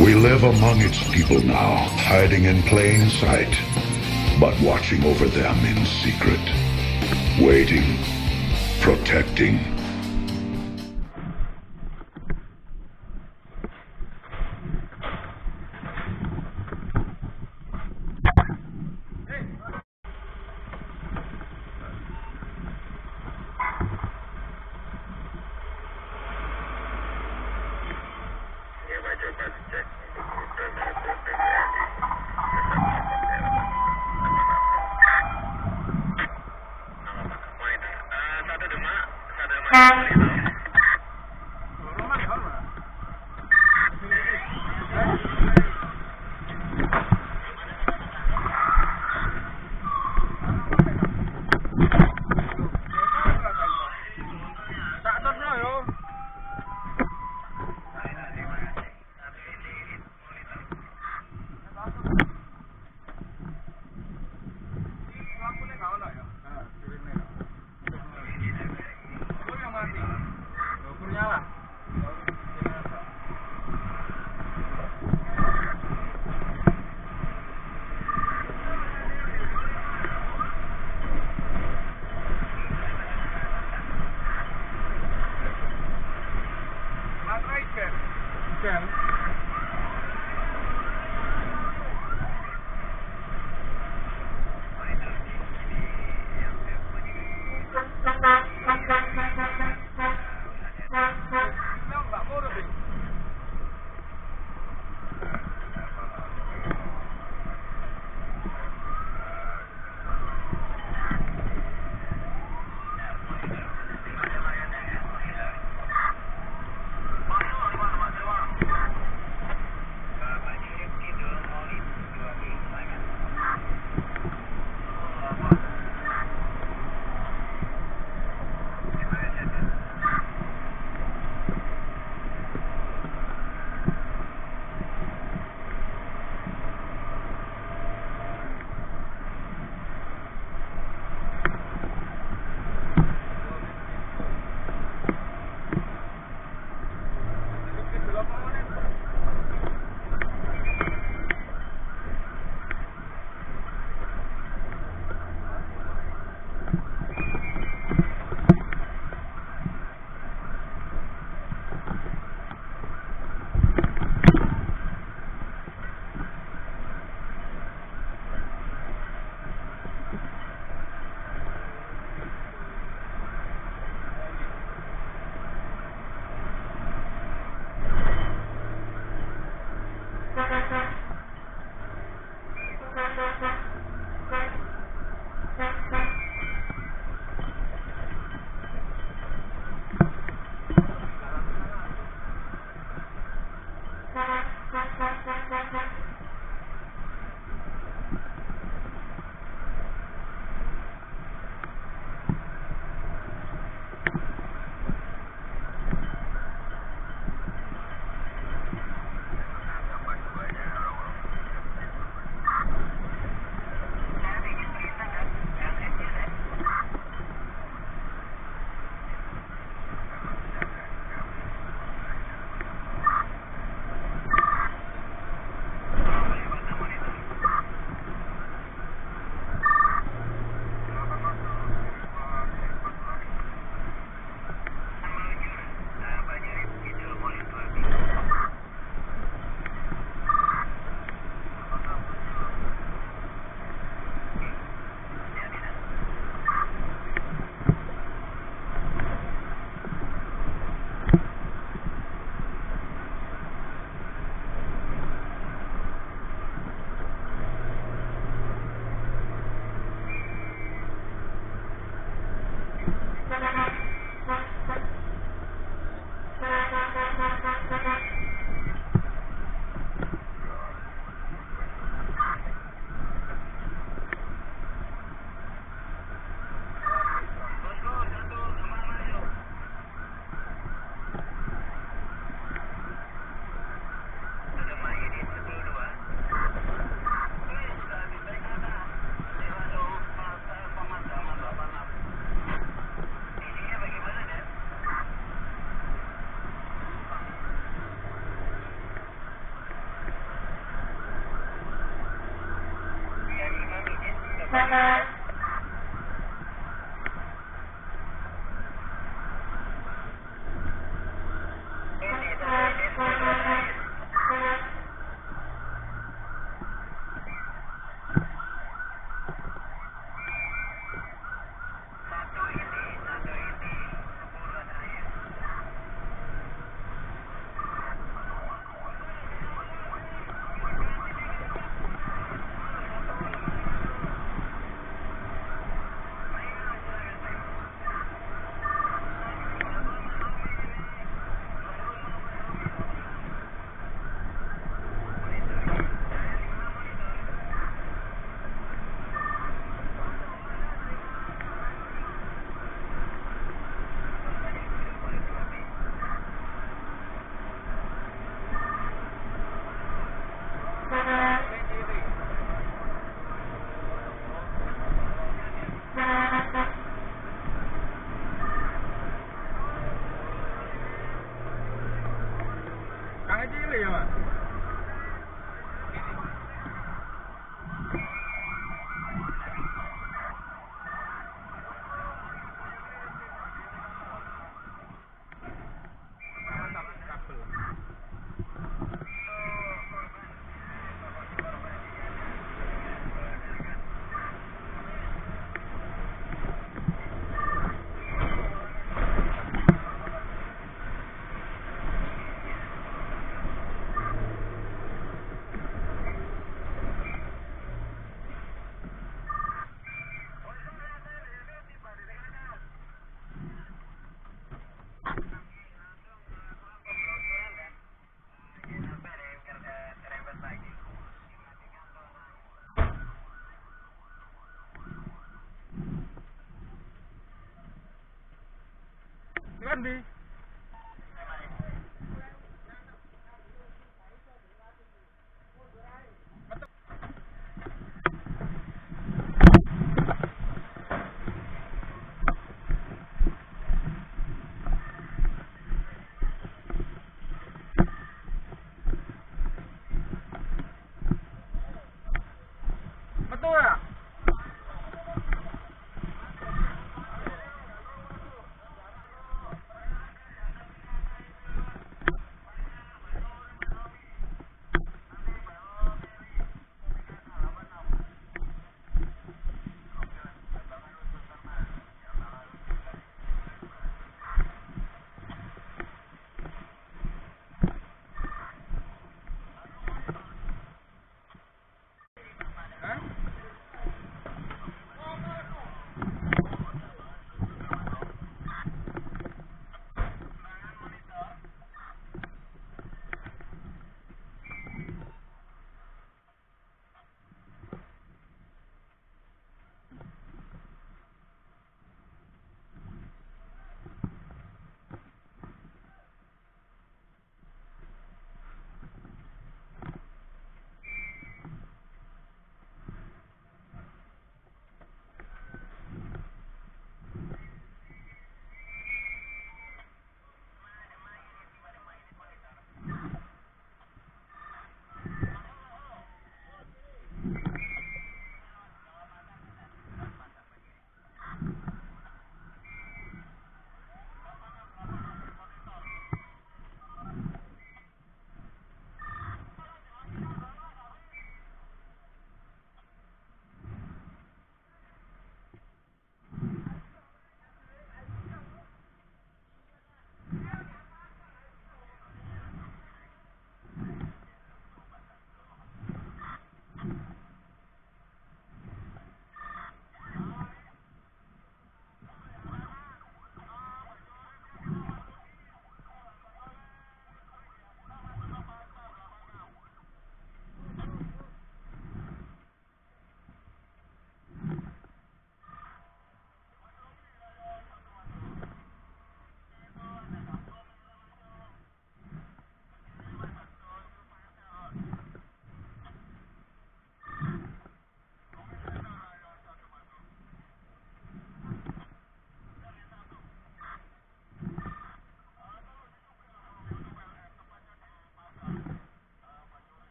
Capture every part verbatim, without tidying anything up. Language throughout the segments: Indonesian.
We live among its people now, hiding in plain sight, but watching over them in secret, waiting, protecting. Thank you. Mama. Di betul ya?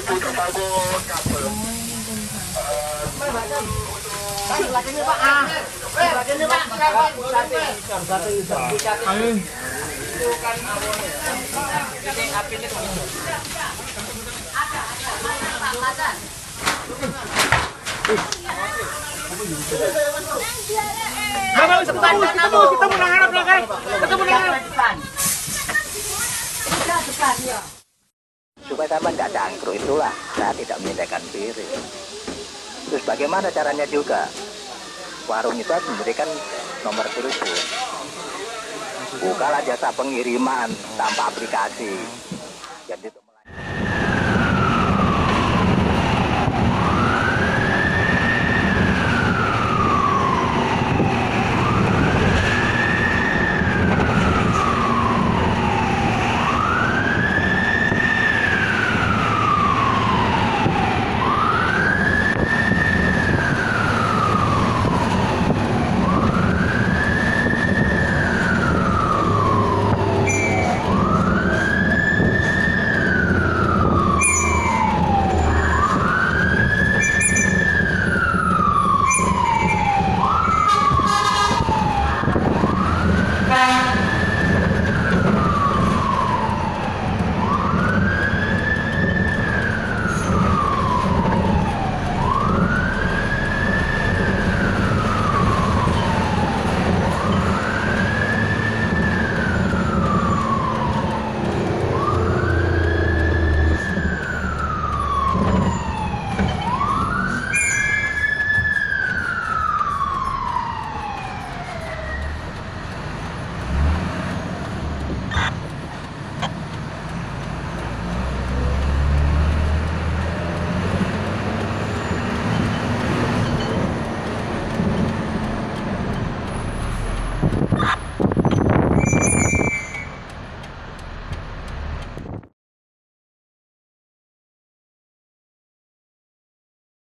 Cambio, oh, Terpago kabel. Lakinya Pak A. Lakinya Pak Ada. Supaya tambah tidak cangkruk, itulah saya tidak menyediakan piring. Terus bagaimana caranya juga? Warung itu harus memberikan nomor telepon. Bukalah jasa pengiriman tanpa aplikasi. Jadi